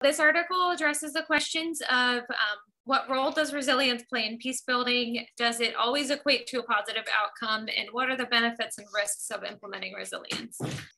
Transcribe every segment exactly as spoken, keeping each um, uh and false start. This article addresses the questions of um, what role does resilience play in peace building? Does it always equate to a positive outcome? And what are the benefits and risks of implementing resilience?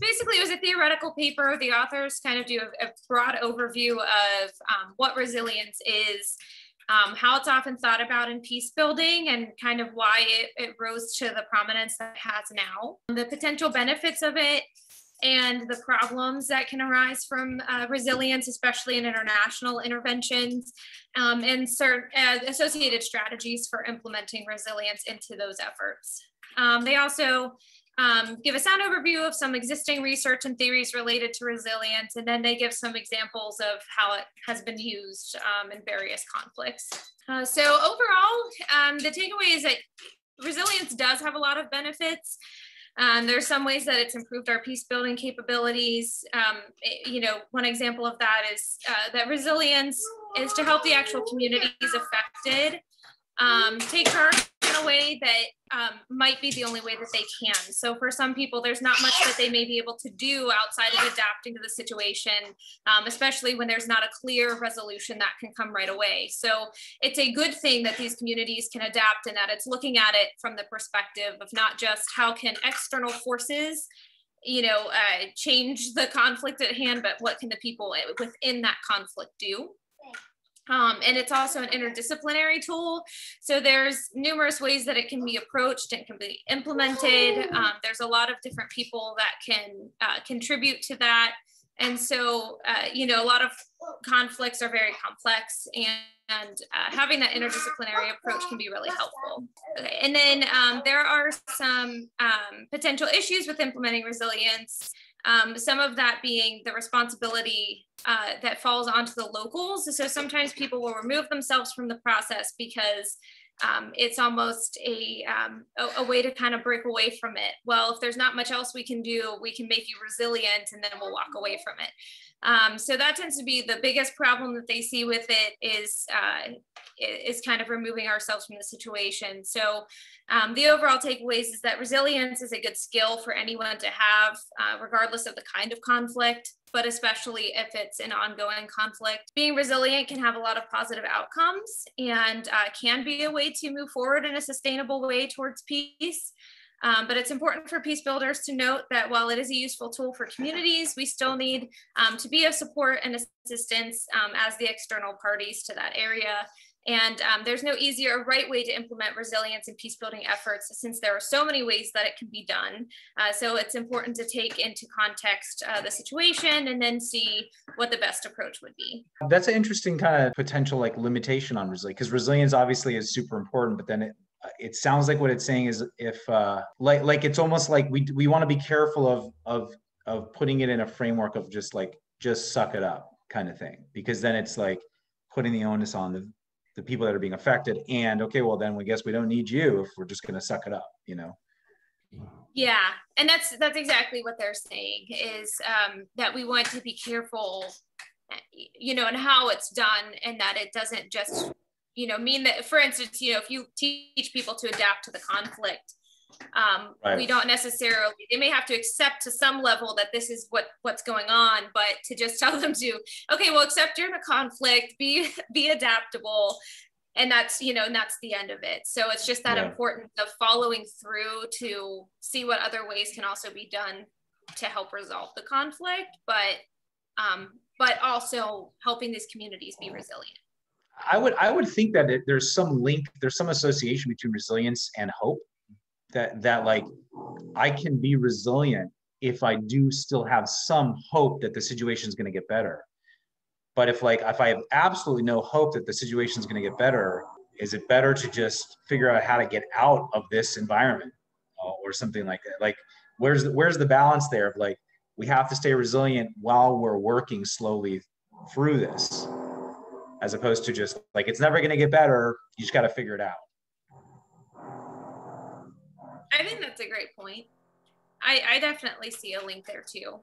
Basically, it was a theoretical paper. The authors kind of do a, a broad overview of um, what resilience is, um, how it's often thought about in peace building, and kind of why it, it rose to the prominence that it has now, the potential benefits of it, and the problems that can arise from uh, resilience, especially in international interventions, um, and certain uh, associated strategies for implementing resilience into those efforts. Um, they also um, give a sound overview of some existing research and theories related to resilience, and then they give some examples of how it has been used um, in various conflicts. Uh, so overall, um, the takeaway is that resilience does have a lot of benefits. Um, there are some ways that it's improved our peace building capabilities. Um, it, you know, one example of that is uh, that resilience is to help the actual communities affected um, take charge in a way that um, might be the only way that they can. So for some people, there's not much that they may be able to do outside of adapting to the situation, um, especially when there's not a clear resolution that can come right away. So it's a good thing that these communities can adapt, and that it's looking at it from the perspective of not just how can external forces, you know, uh, change the conflict at hand, but what can the people within that conflict do? Um, and it's also an interdisciplinary tool. So there's numerous ways that it can be approached and can be implemented. Um, there's a lot of different people that can uh, contribute to that. And so, uh, you know, a lot of conflicts are very complex, and, and uh, having that interdisciplinary approach can be really helpful. Okay. And then um, there are some um, potential issues with implementing resilience. Um, some of that being the responsibility uh, that falls onto the locals. So sometimes people will remove themselves from the process because um, it's almost a, um, a, a way to kind of break away from it. Well, if there's not much else we can do, we can make you resilient, and then we'll walk away from it. Um, so that tends to be the biggest problem that they see with it, is, uh, is kind of removing ourselves from the situation. So um, the overall takeaways is that resilience is a good skill for anyone to have, uh, regardless of the kind of conflict, but especially if it's an ongoing conflict. Being resilient can have a lot of positive outcomes, and uh, can be a way to move forward in a sustainable way towards peace. Um, but it's important for peace builders to note that while it is a useful tool for communities, we still need um, to be of support and assistance um, as the external parties to that area. And um, there's no easy or right way to implement resilience and peace building efforts, since there are so many ways that it can be done. Uh, so it's important to take into context uh, the situation, and then see what the best approach would be. That's an interesting kind of potential like limitation on resilience, because resilience obviously is super important, but then it It sounds like what it's saying is if uh, like like it's almost like we we want to be careful of of of putting it in a framework of just like just suck it up kind of thing, because then it's like putting the onus on the the people that are being affected, and okay, well then we guess we don't need you if we're just going to suck it up, you know. Yeah, and that's that's exactly what they're saying, is um, that we want to be careful, you know, in how it's done, and that it doesn't just, you know, mean that, for instance, you know, if you teach people to adapt to the conflict, um, right. we don't necessarily, they may have to accept to some level that this is what, what's going on, but to just tell them to, okay, well, accept you're in a conflict, be, be adaptable. And that's, you know, and that's the end of it. So it's just that yeah. importance of following through to see what other ways can also be done to help resolve the conflict, but, um, but also helping these communities be resilient. I would I would think that it, there's some link, there's some association between resilience and hope, that that like I can be resilient if I do still have some hope that the situation is going to get better. But if like if I have absolutely no hope that the situation is going to get better, is it better to just figure out how to get out of this environment or something like that? Like where's the, where's the balance there of like we have to stay resilient while we're working slowly through this, as opposed to just like, it's never going to get better. You just got to figure it out. I think that's a great point. I, I definitely see a link there too.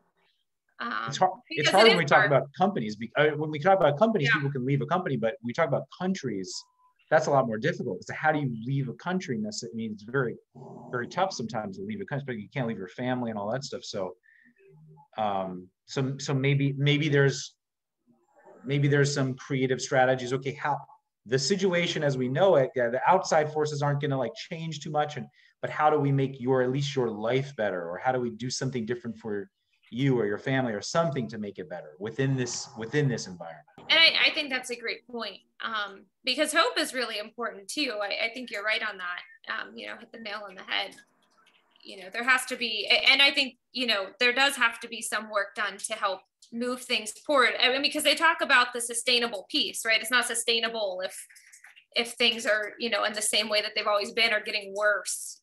Um, it's hard, it's hard it when we talk hard. about companies. When we talk about companies, yeah. people can leave a company, but when we talk about countries, that's a lot more difficult. So how do you leave a country? And that's, it means very, very tough sometimes to leave a country, but you can't leave your family and all that stuff. So, um, so, so maybe, maybe there's, maybe there's some creative strategies. Okay, how the situation as we know it, yeah, the outside forces aren't going to like change too much, and but how do we make your, at least your life better, or how do we do something different for you or your family or something to make it better within this within this environment? And I, I think that's a great point, um, because hope is really important too. I, I think you're right on that. Um, you know, hit the nail on the head. You know, there has to be, and I think, you know, there does have to be some work done to help move things forward. I mean, because they talk about the sustainable piece, right? It's not sustainable if, if things are, you know, in the same way that they've always been or getting worse,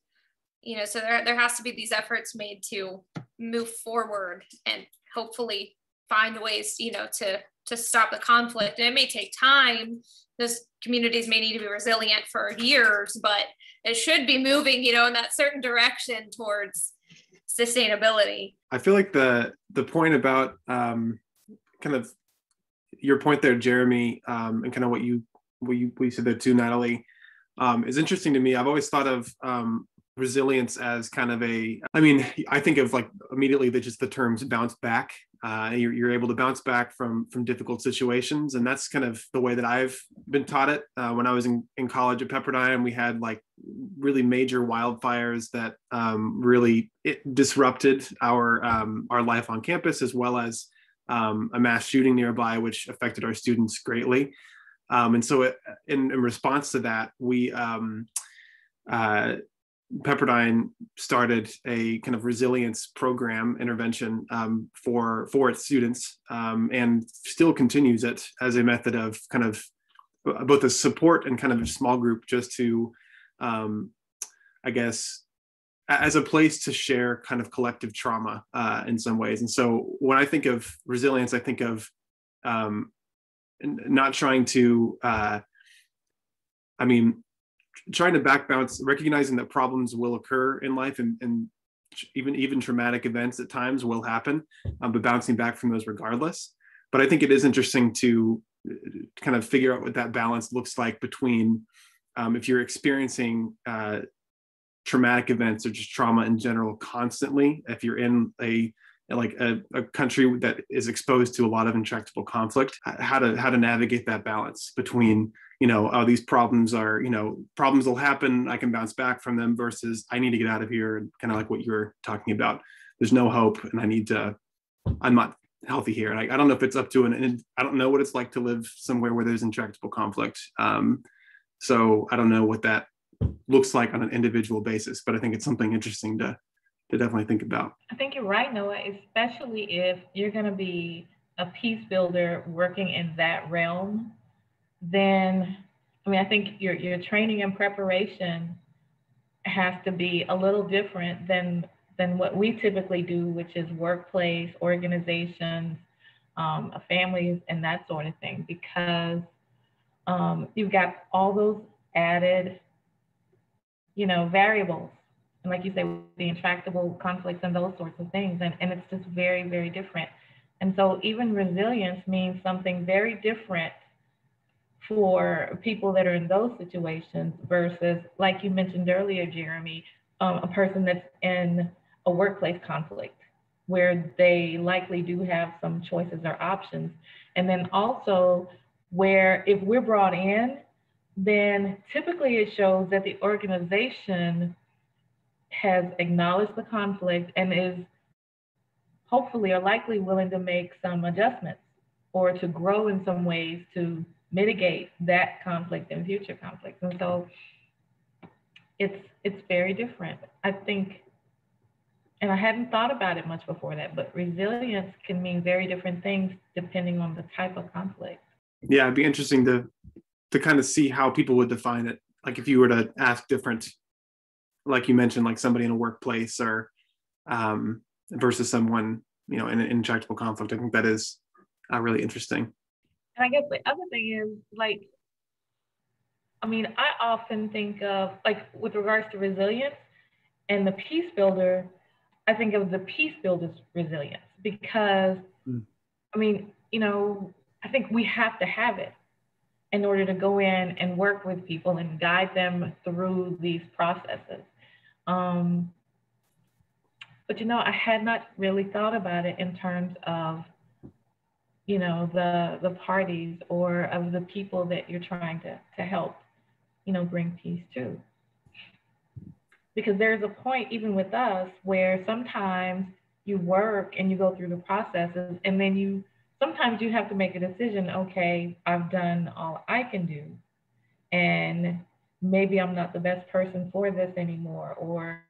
you know, so there, there has to be these efforts made to move forward and hopefully find ways, you know, to, to stop the conflict. And it may take time. Those communities may need to be resilient for years, but it should be moving, you know, in that certain direction towards sustainability. I feel like the the point about um, kind of your point there, Jeremy, um, and kind of what you what you, what you said there too, Natalie, um, is interesting to me. I've always thought of um, resilience as kind of a, I mean, I think of like immediately that just the terms bounce back. Uh, you're, you're able to bounce back from from difficult situations. And that's kind of the way that I've been taught it. Uh, when I was in, in college at Pepperdine, we had like really major wildfires that um, really it disrupted our um, our life on campus, as well as um, a mass shooting nearby, which affected our students greatly. Um, and so it, in, in response to that, we um, uh, Pepperdine started a kind of resilience program intervention um, for for its students, um, and still continues it as a method of kind of both a support and kind of a small group, just to, um, I guess, as a place to share kind of collective trauma uh, in some ways. And so when I think of resilience, I think of um, not trying to, uh, I mean, trying to back bounce, recognizing that problems will occur in life, and, and even even traumatic events at times will happen, um, but bouncing back from those regardless. But I think it is interesting to kind of figure out what that balance looks like between um, if you're experiencing uh, traumatic events or just trauma in general constantly, if you're in a like a, a country that is exposed to a lot of intractable conflict, how to how to navigate that balance between, you know, oh, these problems are, you know, problems will happen, I can bounce back from them, versus I need to get out of here, and kind of like what you were talking about, there's no hope and I need to, I'm not healthy here. And I, I don't know if it's up to an, and I don't know what it's like to live somewhere where there's intractable conflict. Um, so I don't know what that looks like on an individual basis, but I think it's something interesting to to definitely think about. I think you're right, Noah, especially if you're going to be a peace builder working in that realm. Then, I mean, I think your, your training and preparation has to be a little different than, than what we typically do, which is workplace, organizations, um, families, and that sort of thing, because um, you've got all those added, you know, variables. And like you say, the intractable conflicts and those sorts of things. And, and it's just very, very different. And so even resilience means something very different for people that are in those situations versus, like you mentioned earlier, Jeremy, um, a person that's in a workplace conflict where they likely do have some choices or options. And then also where if we're brought in, then typically it shows that the organization has acknowledged the conflict and is hopefully or likely willing to make some adjustments or to grow in some ways to mitigate that conflict and future conflicts. And so it's it's very different, I think. And I hadn't thought about it much before that, but resilience can mean very different things depending on the type of conflict. Yeah, it'd be interesting to to kind of see how people would define it. Like if you were to ask different, like you mentioned, like somebody in a workplace or um, versus someone, you know, in an intractable conflict. I think that is uh, really interesting. And I guess the other thing is, like, I mean, I often think of, like, with regards to resilience and the peace builder, I think of the peace builder's resilience because, mm. I mean, you know, I think we have to have it in order to go in and work with people and guide them through these processes. Um, but, you know, I had not really thought about it in terms of you know, the, the parties or of the people that you're trying to, to help, you know, bring peace to. Because there's a point, even with us, where sometimes you work and you go through the processes, and then you, sometimes you have to make a decision, okay, I've done all I can do, and maybe I'm not the best person for this anymore, or,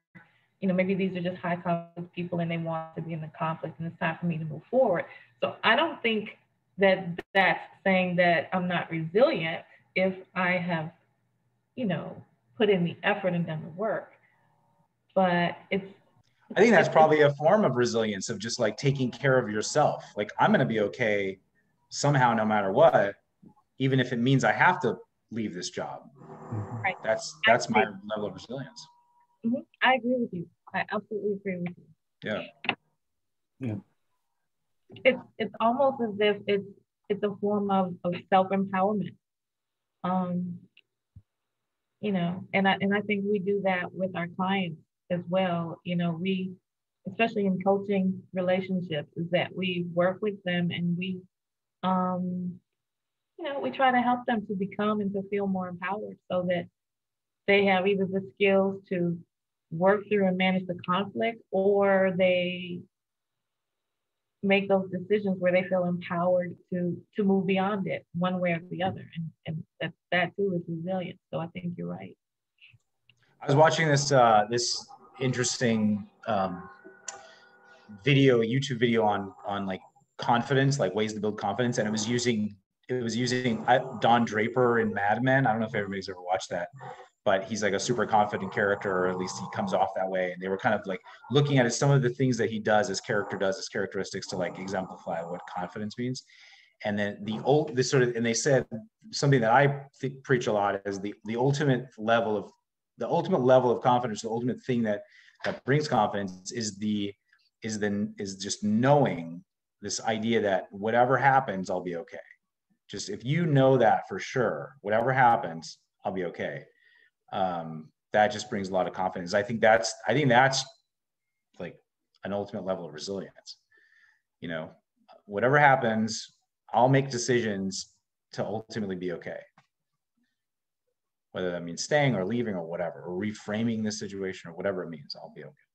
you know, maybe these are just high conflict people and they want to be in the conflict, and it's time for me to move forward. So I don't think that that's saying that I'm not resilient if I have, you know, put in the effort and done the work. But it's, I think that's probably a form of resilience, of just like taking care of yourself. Like, I'm going to be okay somehow, no matter what, even if it means I have to leave this job. Right. That's, that's my level of resilience. Mm-hmm. I agree with you. I absolutely agree with you. Yeah. Yeah. It's, it's almost as if it's, it's a form of, of self-empowerment. Um, you know, and I, and I think we do that with our clients as well. You know, we, especially in coaching relationships, is that we work with them and we, um, you know, we try to help them to become and to feel more empowered, so that they have either the skills to work through and manage the conflict, or they make those decisions where they feel empowered to to move beyond it one way or the other. And, and that, that too is resilience. So I think you're right. I was watching this uh, this interesting um, video, YouTube video on on like confidence, like ways to build confidence, and it was using it was using Don Draper in Mad Men. I don't know if everybody's ever watched that, but he's like a super confident character, or at least he comes off that way. And they were kind of like looking at it, some of the things that he does, his character does, his characteristics, to like exemplify what confidence means. And then the old, this sort of, and they said something that I think, preach a lot, is the the ultimate level of the ultimate level of confidence, the ultimate thing that, that brings confidence is the, is the, is just knowing this idea that whatever happens, I'll be okay. Just if you know that for sure, whatever happens, I'll be okay. Um, that just brings a lot of confidence. I think that's, I think that's like an ultimate level of resilience. You know, whatever happens, I'll make decisions to ultimately be okay. Whether that means staying or leaving or whatever, or reframing the situation or whatever it means, I'll be okay.